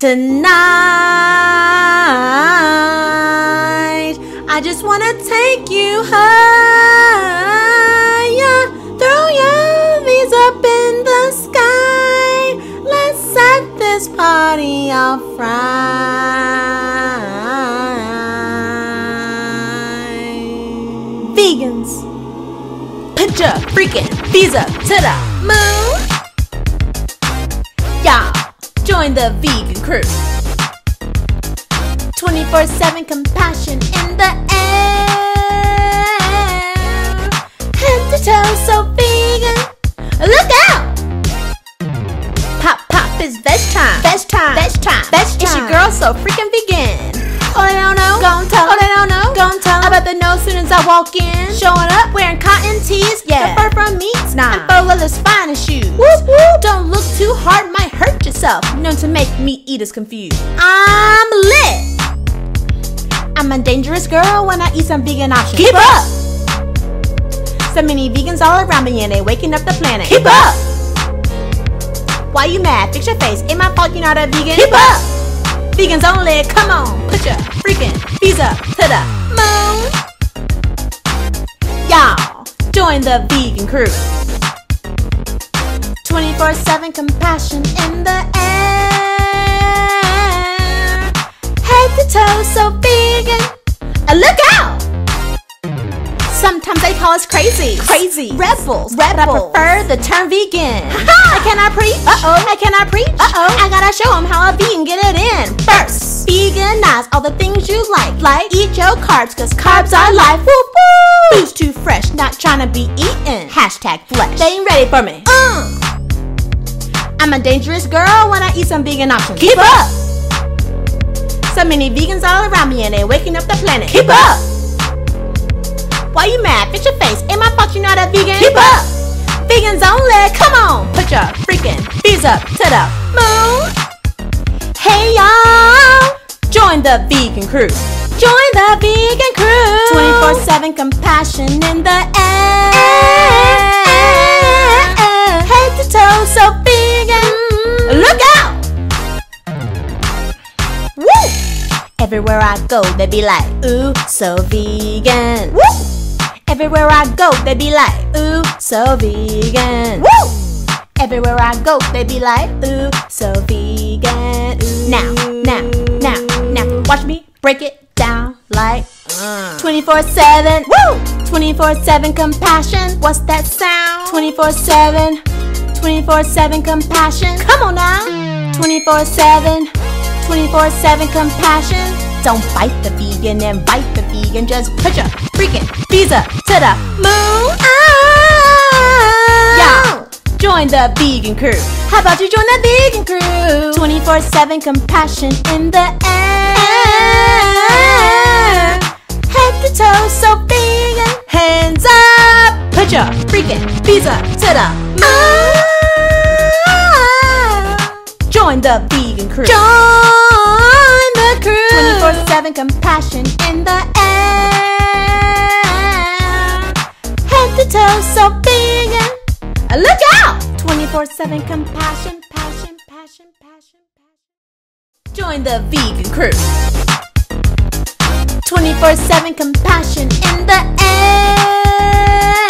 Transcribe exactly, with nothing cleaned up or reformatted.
Tonight, I just want to take you higher. Throw your V's up in the sky. Let's set this party off right. Vegans, put your freaking V's up to the moon. Yeah. Join the vegan crew. twenty-four seven compassion in the air. Head to toe, so vegan. Look out! Pop, pop, it's veg time. Veg time. Veg time. Veg time. It's your girl, so freaking vegan. Oh, I don't know. Gon' tell. Oh, I don't know. Gon' tell. I bet they know soon as I walk in. Showing up wearing cotton tees. Yeah. The fur from meats. Nah. And fur leather's fine as shoes. Whoop, whoop. Don't look too hard, might hurt yourself. Known to make meat eaters confused. I'm lit. I'm a dangerous girl when I eat some vegan options. Keep up. So many vegans all around me and they waking up the planet. Keep up. Why you mad? Fix your face. Ain't my fault you're not a vegan. Keep up. Vegans only, come on, put your freaking V's up to the moon. Y'all, join the vegan crew. twenty-four seven compassion in the air. Head to toe, so vegan. Look out! Sometimes they call us crazy. Crazy. Rebels. Rebels. But I prefer the term vegan. Ha! I cannot preach. Uh-oh. I cannot preach. Uh-oh. I gotta show them how a vegan get it in. First, veganize all the things you like. Like, eat your carbs, cause carbs are life. Woo-woo! Food's too fresh, not trying to be eaten. Hashtag flesh. They ain't ready for me. Uh. I'm a dangerous girl when I eat some vegan options. Keep up! So many vegans all around me and they waking up the planet. Keep up! Why you mad? Fix your face. Ain't my fault you're not a vegan. Keep up! Vegans only. Come on. Put your freaking V's up to the moon. Hey y'all. Join the vegan crew. Join the vegan crew. twenty-four seven compassion in the air. Head to toe, so vegan. Look out! Woo! Everywhere I go, they be like, ooh, so vegan. Woo! Everywhere I go, they be like, ooh, so vegan. Woo! Everywhere I go, they be like, ooh, so vegan. Ooh. Now, now, now, now. Watch me break it down like twenty-four seven. Woo! twenty-four seven compassion. What's that sound? twenty-four seven. twenty-four seven compassion. Come on now. twenty-four seven. twenty-four seven compassion. Don't bite the vegan and bite the vegan. Just put your freaking V's up to the moon. Yeah, join the vegan crew. How about you join the vegan crew? twenty-four seven compassion in the air. Head to toe, so vegan. Hands up. Put your freaking V's up to the moon. Join the vegan crew. Join the crew. twenty-four seven compassion in the air. Head to toe, so vegan. Look out! twenty-four seven compassion, passion, passion, passion, passion. Join the vegan crew. twenty-four seven compassion in the air.